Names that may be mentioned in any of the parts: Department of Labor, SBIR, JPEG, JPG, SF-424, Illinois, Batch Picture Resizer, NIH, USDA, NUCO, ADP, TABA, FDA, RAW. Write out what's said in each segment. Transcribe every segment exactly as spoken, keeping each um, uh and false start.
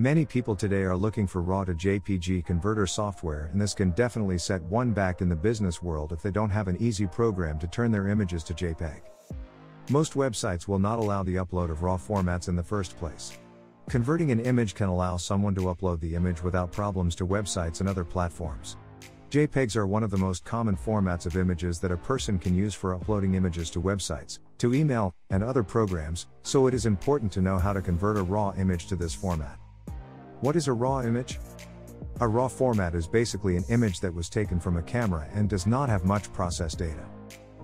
Many people today are looking for RAW to J P G converter software, and this can definitely set one back in the business world if they don't have an easy program to turn their images to JPEG. Most websites will not allow the upload of RAW formats in the first place. Converting an image can allow someone to upload the image without problems to websites and other platforms. JPEGs are one of the most common formats of images that a person can use for uploading images to websites, to email, and other programs, so it is important to know how to convert a RAW image to this format. What is a RAW image? A RAW format is basically an image that was taken from a camera and does not have much processed data.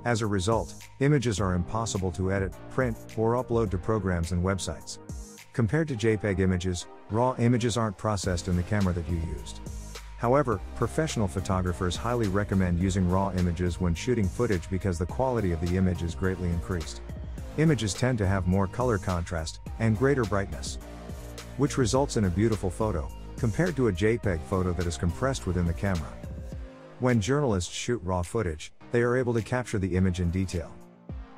As a result, images are impossible to edit, print, or upload to programs and websites. Compared to JPEG images, RAW images aren't processed in the camera that you used. However, professional photographers highly recommend using RAW images when shooting footage because the quality of the image is greatly increased. Images tend to have more color contrast and greater brightness, which results in a beautiful photo, compared to a JPEG photo that is compressed within the camera. When journalists shoot RAW footage, they are able to capture the image in detail.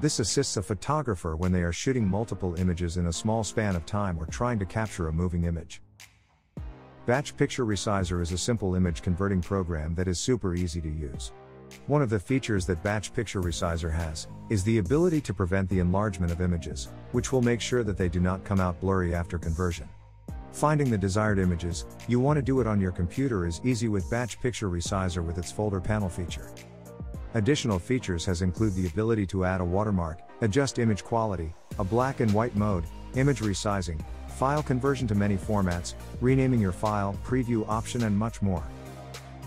This assists a photographer when they are shooting multiple images in a small span of time or trying to capture a moving image. Batch Picture Resizer is a simple image converting program that is super easy to use. One of the features that Batch Picture Resizer has is the ability to prevent the enlargement of images, which will make sure that they do not come out blurry after conversion. Finding the desired images you want to do it on your computer is easy with Batch Picture Resizer with its folder panel feature. Additional features has include the ability to add a watermark, adjust image quality, a black and white mode, image resizing, file conversion to many formats, renaming your file, preview option and much more.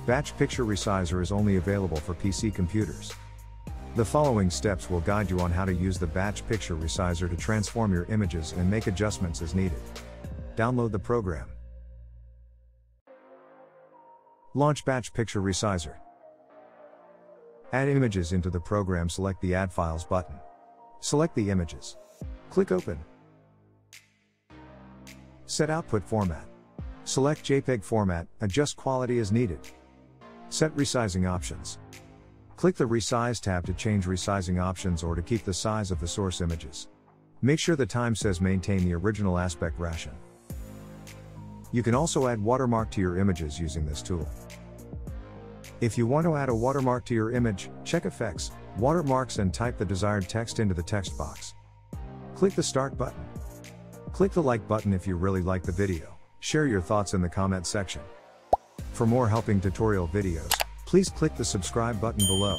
Batch Picture Resizer is only available for P C computers. The following steps will guide you on how to use the Batch Picture Resizer to transform your images and make adjustments as needed. Download the program. Launch Batch Picture Resizer. Add images into the program. Select the Add Files button. Select the images. Click Open. Set output format. Select JPEG format, adjust quality as needed. Set resizing options. Click the Resize tab to change resizing options or to keep the size of the source images. Make sure the time says maintain the original aspect ratio. You can also add watermark to your images using this tool. If you want to add a watermark to your image, check Effects, Watermarks and type the desired text into the text box. Click the Start button. Click the Like button if you really like the video. Share your thoughts in the comment section. For more helping tutorial videos, please click the subscribe button below.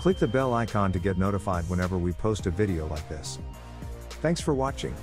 Click the bell icon to get notified whenever we post a video like this. Thanks for watching.